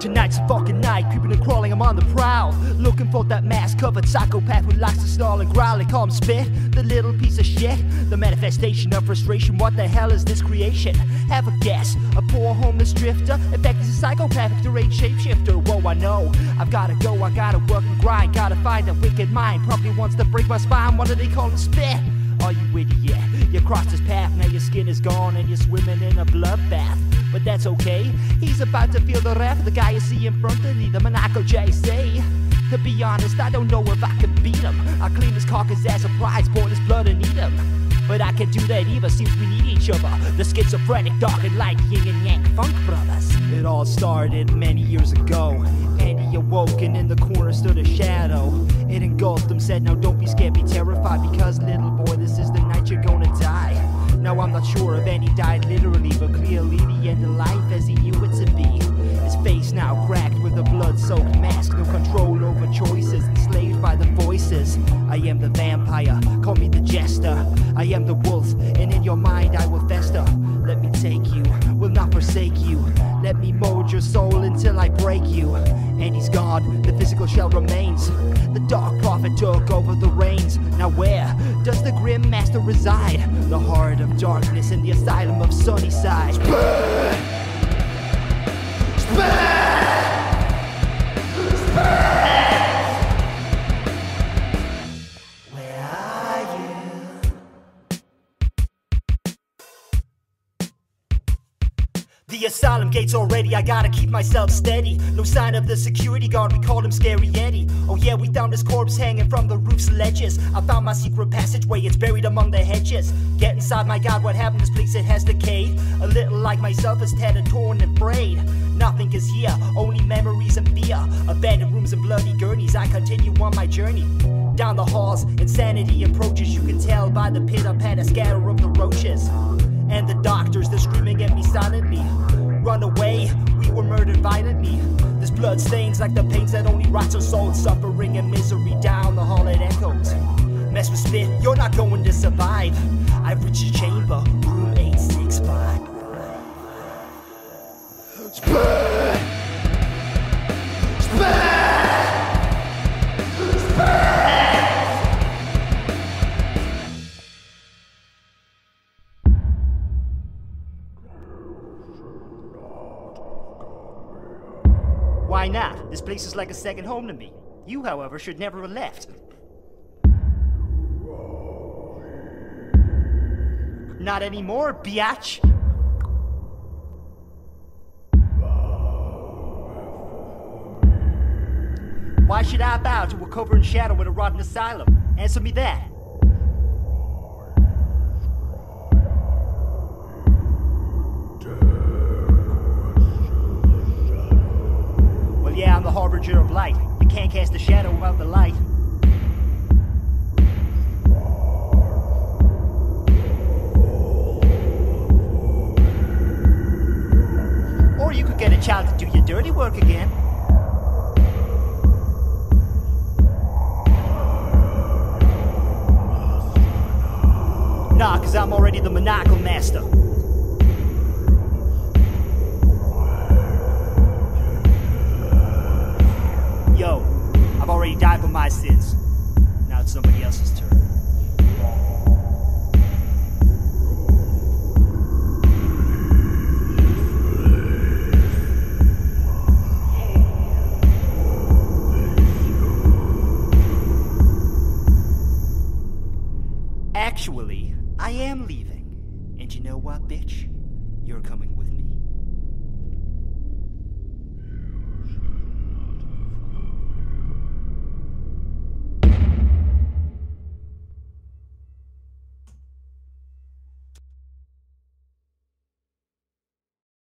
Tonight's a fucking night, creeping and crawling, I'm on the prowl, looking for that mask-covered psychopath who likes to snarl and growl. They call him Spit, the little piece of shit, the manifestation of frustration. What the hell is this creation? Have a guess, a poor homeless drifter. In fact, he's a psychopathic deranged shapeshifter. Whoa, I know, I've gotta go, I gotta work and grind, gotta find that wicked mind, probably wants to break my spine. What do they call him? Spit? Are you idiot? You crossed his path, now your skin is gone and you're swimming in a bloodbath. But that's okay, he's about to feel the wrath of the guy you see in front of me, the Maniacal JC. To be honest, I don't know if I can beat him. I'll clean his carcass as a prize, pour his blood and eat him. But I can't do that either, seems we need each other. The schizophrenic, dark and light, yin and yang, funk brothers. It all started many years ago. Andy awoke and in the corner stood a shadow. It engulfed him, said, now don't be scared, be terrified, because little boy, this is the night you're gonna die. Now I'm not sure if Andy died literally, but clearly the end of life as he knew it to be. His face now cracked with a blood-soaked mask, no control over choices, enslaved by the voices. I am the vampire, call me the jester. I am the wolf, and in your mind I will fester. Let me take you, will not forsake you. Let me mold your soul until I break you. Andy's gone, the physical shell remains. The dark prophet took over the reins. Now where does the grim master reside? The heart of darkness in the asylum of Sunnyside. Spare! The asylum gate's already, I gotta keep myself steady. No sign of the security guard, we called him Scary Eddie. Oh yeah, we found his corpse hanging from the roof's ledges. I found my secret passageway, it's buried among the hedges. Get inside, my God, what happened to this place? It has decayed. A little like myself, it's tattered, torn and frayed. Nothing is here, only memories and fear. Abandoned rooms and bloody gurneys, I continue on my journey. Down the halls, insanity approaches. You can tell by the pitter-patter scatter of the roaches. And the doctors, they're screaming at me silently. Run away, we were murdered violently. This blood stains like the pains that only rots our souls. Suffering and misery down the hall it echoes. Mess with Spit, you're not going to survive. I've reached your chamber, room 865. Spit! Spit! Spit! Why not? This place is like a second home to me. You, however, should never have left. Not anymore, biatch! Why should I bow to a cover in shadow with a rotten asylum? Answer me that. Yeah, I'm the harbinger of light. You can't cast a shadow without the light. Or you could get a child to do your dirty work again. Nah, cause I'm already the Maniacal Master. Yo, I've already died for my sins. Now it's somebody else's turn. Actually, I am leaving. And you know what, bitch? You're coming with me.